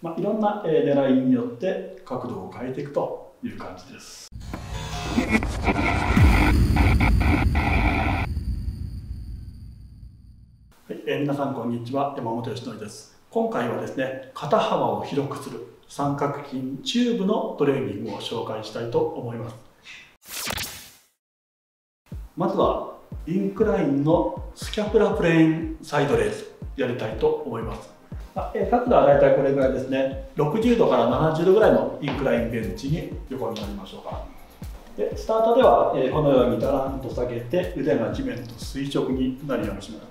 まあ、いろんな狙いによって角度を変えていくという感じです。はい、皆さんこんにちは、山本義則です。今回はですね、肩幅を広くする三角筋チューブのトレーニングを紹介したいと思います。まずはインクラインのスキャプラプレーンサイドレースやりたいと思います。角度は大体これぐらいですね。60度から70度ぐらいのインクラインベンチに横になりましょうか。でスタートではこのようにだらんと下げて、腕が地面と垂直になるようにします。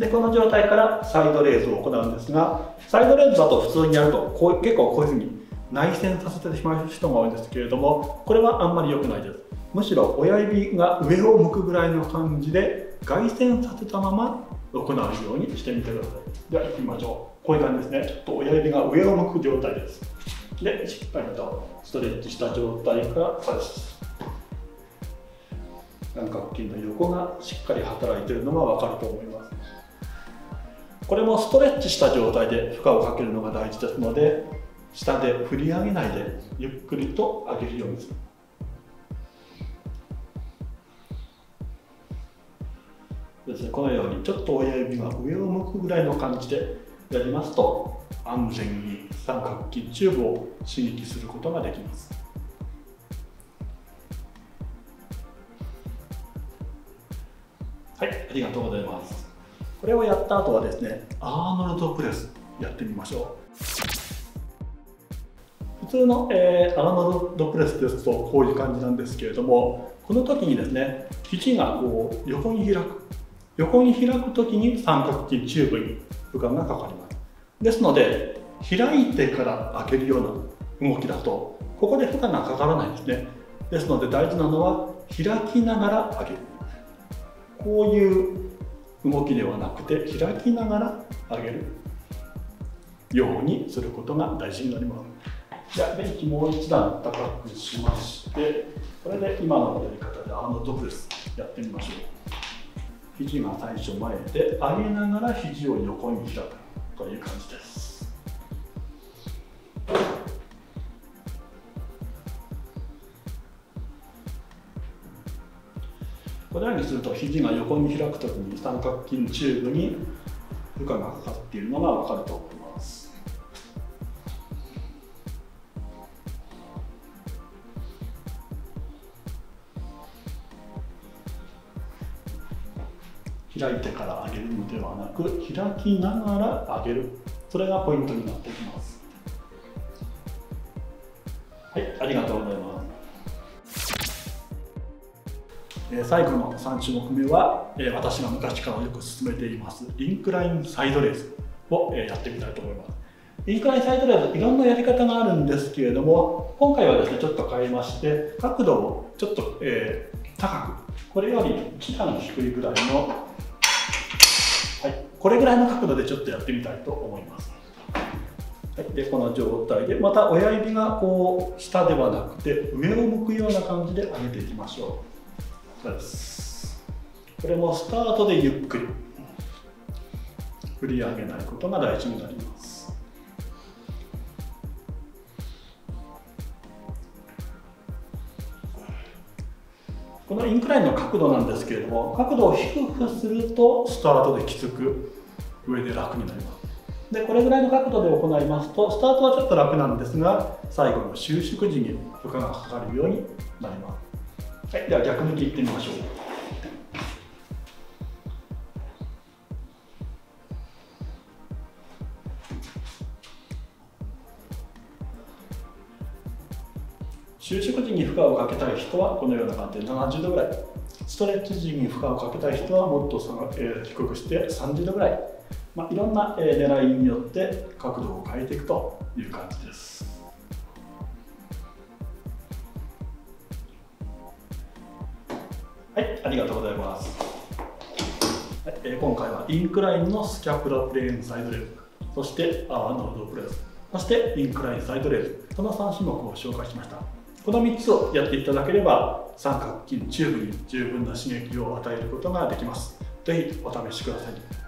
でこの状態からサイドレーズを行うんですが、サイドレーズだと普通にやるとこう結構こういうふうに内旋させてしまう人が多いんですけれども、これはあんまり良くないです。むしろ親指が上を向くぐらいの感じで外旋させたまま行うようにしてみてください。では行きましょう。こういう感じですね。ちょっと親指が上を向く状態です。でしっかりとストレッチした状態からそうです。三角筋の横がしっかり働いているのが分かると思います。これもストレッチした状態で負荷をかけるのが大事ですので、下で振り上げないでゆっくりと上げるようにする。ですね、このようにちょっと親指が上を向くぐらいの感じでやりますと、安全に三角筋チューブを刺激することができます。はい、ありがとうございます。これをやった後はですね、アーノルドプレスやってみましょう。普通の、アーノルドプレスですとこういう感じなんですけれども、この時にですね、肘がこう横に開く。横に開く時に三角筋チューブに負荷がかかります。ですので、開いてから開けるような動きだと、ここで負荷がかからないですね。ですので大事なのは開きながら開ける。こういう動きではなくて、開きながら上げるようにすることが大事になります。じゃあベンチもう一段高くしまして、これで今のやり方でアーノルドプレスやってみましょう。肘が最初前で上げながら肘を横に開くという感じです。このようにすると、肘が横に開くときに三角筋チューブに負荷がかかっているのが分かると思います。開いてから上げるのではなく、開きながら上げる、それがポイントになってきます。はい、ありがとうございます。最後の3種目目は、私が昔からよく勧めていますインクラインサイドレースをやってみたいと思います。インクラインサイドレース、いろんなやり方があるんですけれども、今回はですねちょっと変えまして、角度をちょっと、高く、これより1段低いぐらいの、はい、これぐらいの角度でちょっとやってみたいと思います。はい、でこの状態でまた親指がこう下ではなくて上を向くような感じで上げていきましょう。そうです。これもスタートでゆっくり振り上げないことが大事になります。このインクラインの角度なんですけれども、角度を低くするとスタートできつく上で楽になります。でこれぐらいの角度で行いますと、スタートはちょっと楽なんですが、最後の収縮時に負荷がかかるようになります。はい、では逆向きいってみましょう。収縮時に負荷をかけたい人はこのような感じで70度ぐらい、ストレッチ時に負荷をかけたい人はもっと低くして30度ぐらい、いろんな狙いによって角度を変えていくという感じです。はい、ありがとうございます。はい、今回はインクラインのスキャプラプレーンサイドレーズ、そしてアーノルドプレス、そしてインクラインサイドレーズ、この3種目を紹介しました。この3つをやっていただければ、三角筋チューブに十分な刺激を与えることができます。ぜひお試しください。